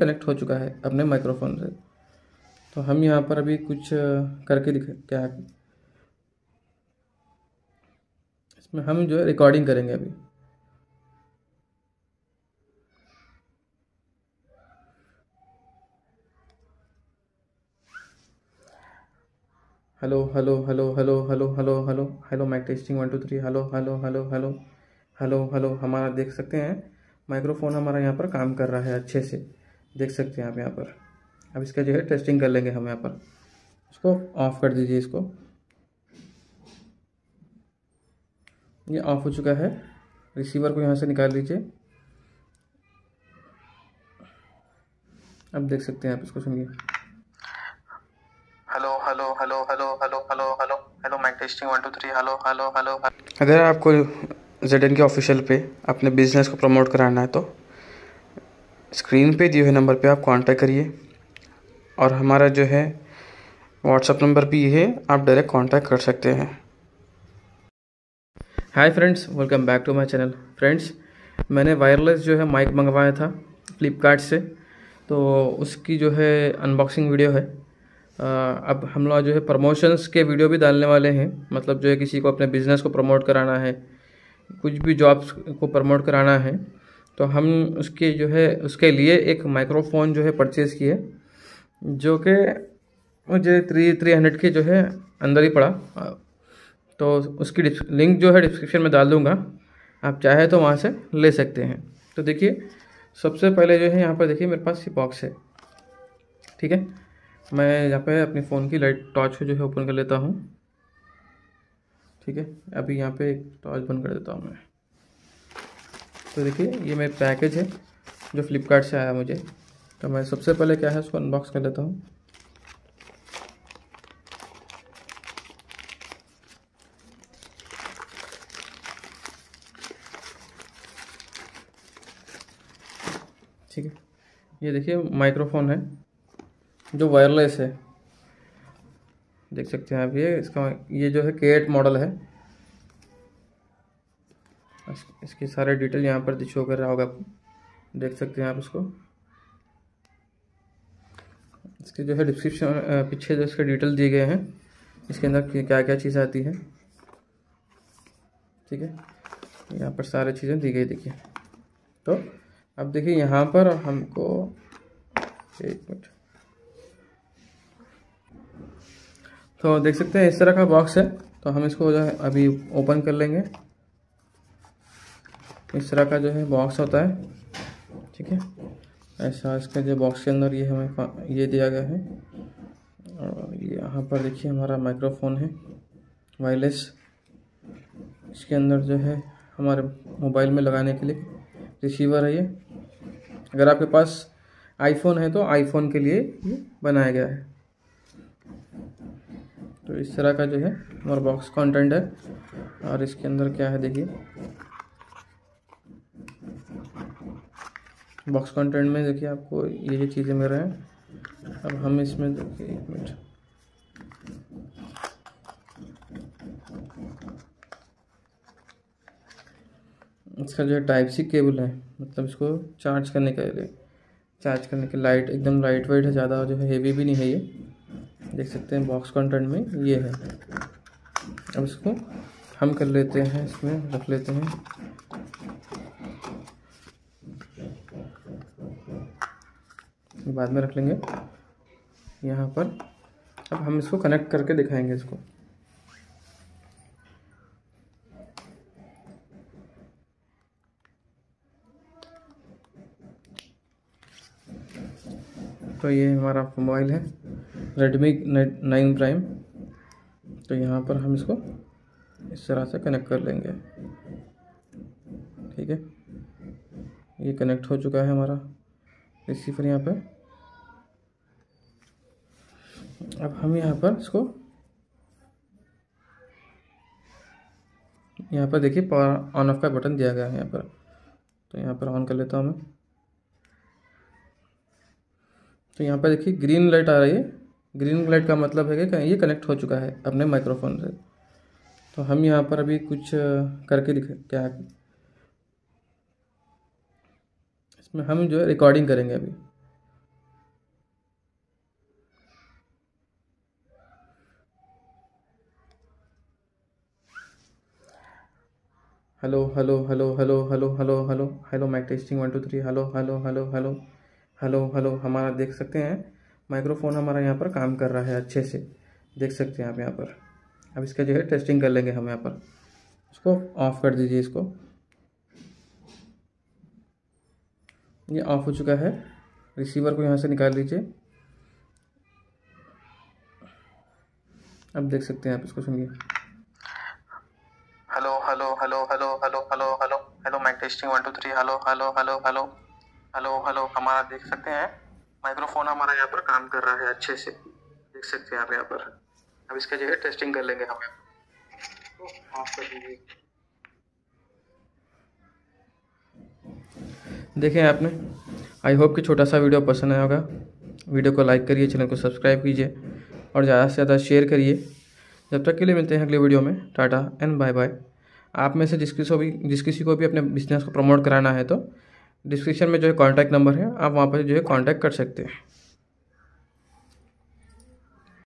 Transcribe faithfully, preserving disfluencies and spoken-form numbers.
Connect हो चुका है अपने माइक्रोफोन से। तो हम यहाँ पर अभी कुछ करके दिख क्या है, इसमें हम जो है रिकॉर्डिंग करेंगे अभी। Hello hello hello hello hello hello hello hello mic testing one two three. Hello hello hello hello hello hello. हमारा देख सकते हैं माइक्रोफोन हमारा यहाँ पर काम कर रहा है अच्छे से, देख सकते हैं आप यहाँ पर। अब इसका जो है टेस्टिंग कर लेंगे हम यहाँ पर। इसको ऑफ़ कर दीजिए, इसको, ये ऑफ हो चुका है। रिसीवर को यहाँ से निकाल लीजिए। अब देख सकते हैं आप, इसको सुनिए। Hello hello hello hello hello hello hello hello mic testing one two three. Hello hello hello. अगर आपको जेड एन के ऑफिशियल पे अपने बिजनेस को प्रमोट कराना है तो स्क्रीन पे दिए हुए नंबर पे आप कांटेक्ट करिए, और हमारा जो है व्हाट्सएप नंबर भी ये है, आप डायरेक्ट कांटेक्ट कर सकते हैं। Hi friends, welcome back to my channel. Friends, मैंने वायरलेस जो है माइक मंगवाया था फ्लिपकार्ट से, तो उसकी जो है अनबॉक्सिंग वीडियो है। अब हम लोग जो है प्रमोशंस के वीडियो भी डालने वाले हैं, मतलब जो है किसी को अपने बिज़नेस को प्रमोट कराना है, कुछ भी जॉब्स को प्रमोट कराना है, तो हम उसके जो है उसके लिए एक माइक्रोफोन जो है परचेज़ किए, जो कि मुझे थ्री थ्री हंड्रेड के जो है अंदर ही पड़ा। तो उसकी लिंक जो है डिस्क्रिप्शन में डाल दूँगा, आप चाहे तो वहाँ से ले सकते हैं। तो देखिए, सबसे पहले जो है यहाँ पर देखिए मेरे पास ये बॉक्स है, ठीक है। मैं यहाँ पे अपने फ़ोन की लाइट टॉर्च को जो है ओपन कर लेता हूँ, ठीक है। अभी यहाँ पे एक टॉर्च बंद कर देता हूँ मैं। तो देखिए, ये मेरा पैकेज है जो फ्लिपकार्ट से आया मुझे। तो मैं सबसे पहले क्या है उसको अनबॉक्स कर लेता हूँ। ठीक है, ये देखिए माइक्रोफोन है जो वायरलेस है, देख सकते हैं आप। ये इसका ये जो है के एट मॉडल है। इसके सारे डिटेल यहाँ पर शो कर रहा होगा आपको, देख सकते हैं आप इसको। इसके जो है डिस्क्रिप्शन पीछे जो इसके डिटेल दिए गए हैं, इसके अंदर क्या क्या चीज़ आती है, ठीक है, यहाँ पर सारी चीज़ें दी गई। देखिए, तो अब देखिए यहाँ पर हमको एक मिनट, तो देख सकते हैं इस तरह का बॉक्स है। तो हम इसको जो है अभी ओपन कर लेंगे। इस तरह का जो है बॉक्स होता है, ठीक है, ऐसा। इसका जो बॉक्स के अंदर ये हमें ये दिया गया है, और यहाँ पर देखिए हमारा माइक्रोफोन है वायरलेस। इसके अंदर जो है हमारे मोबाइल में लगाने के लिए रिसीवर है ये। अगर आपके पास आईफोन है तो आईफोन के लिए ये बनाया गया है। तो इस तरह का जो है हमारा बॉक्स कंटेंट है, और इसके अंदर क्या है देखिए। बॉक्स कंटेंट में देखिए आपको ये ये चीज़ें मिल रहे हैं। अब हम इसमें देखिए, एक मिनट, इसका जो है टाइप सी केबल है, मतलब इसको चार्ज करने के लिए, चार्ज करने के लाइट एकदम लाइट वेट है, ज़्यादा जो है हेवी भी नहीं है ये, देख सकते हैं। बॉक्स कंटेंट में ये है। अब इसको हम कर लेते हैं, इसमें रख लेते हैं। बाद में रख लेंगे यहाँ पर। अब हम इसको कनेक्ट करके दिखाएंगे इसको। तो ये हमारा मोबाइल है रेडमी नाइन प्राइम। तो यहाँ पर हम इसको इस तरह से कनेक्ट कर लेंगे, ठीक है। ये कनेक्ट हो चुका है हमारा रिसीवर यहाँ पे। अब हम यहाँ पर इसको, यहाँ पर देखिए पावर ऑन ऑफ का बटन दिया गया है यहाँ पर। तो यहाँ पर ऑन कर लेता हूँ मैं। तो यहाँ पर देखिए ग्रीन लाइट आ रही है। ग्रीन लाइट का मतलब है कि ये कनेक्ट हो चुका है अपने माइक्रोफोन से। तो हम यहाँ पर अभी कुछ करके दिख क्या है, इसमें हम जो है रिकॉर्डिंग करेंगे अभी। Hello hello hello hello hello hello hello hello mic testing one two three. Hello hello hello hello hello hello हमारा देख सकते हैं माइक्रोफोन हमारा यहाँ पर काम कर रहा है अच्छे से, देख सकते हैं आप यहाँ पर। अब इसका जो है टेस्टिंग कर लेंगे हम यहाँ पर। इसको ऑफ़ कर दीजिए, इसको, ये ऑफ हो चुका है। रिसीवर को यहाँ से निकाल लीजिए। अब देख सकते हैं आप, इसको सुनिए। Hello hello hello hello hello hello hello hello mic testing one two three. Hello hello hello hello hello hello हमारा देख सकते हैं माइक्रोफोन हमारा यहाँ पर काम कर रहा है अच्छे से, देख सकते हैं आप यहाँ पर। अब इसका जो है टेस्टिंग कर लेंगे हम। ऑफ कर दीजिए। देखें आपने, आई होप कि छोटा सा वीडियो पसंद आया होगा। वीडियो को लाइक करिए, चैनल को सब्सक्राइब कीजिए और ज़्यादा से ज़्यादा शेयर करिए। जब तक के लिए मिलते हैं अगले वीडियो में। Tata and bye bye. आप में से जिस किसी को भी जिस किसी को भी अपने बिजनेस को प्रमोट कराना है तो डिस्क्रिप्शन में जो है कॉन्टैक्ट नंबर है, आप वहाँ पर जो है कॉन्टैक्ट कर सकते हैं।